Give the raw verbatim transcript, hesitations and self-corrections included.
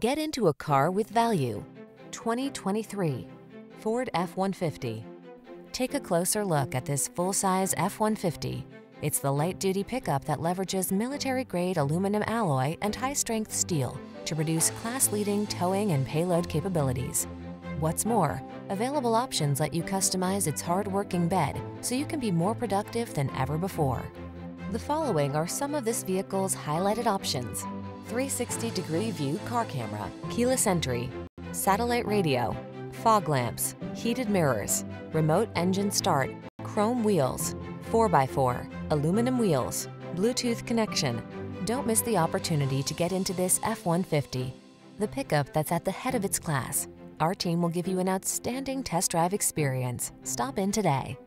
Get into a car with value. twenty twenty-three Ford F one fifty. Take a closer look at this full-size F one fifty. It's the light-duty pickup that leverages military-grade aluminum alloy and high-strength steel to produce class-leading towing and payload capabilities. What's more, available options let you customize its hard-working bed so you can be more productive than ever before. The following are some of this vehicle's highlighted options: three sixty degree view car camera, keyless entry, satellite radio, fog lamps, heated mirrors, remote engine start, chrome wheels, four by four, aluminum wheels, Bluetooth connection. Don't miss the opportunity to get into this F one fifty, the pickup that's at the head of its class. Our team will give you an outstanding test drive experience. Stop in today.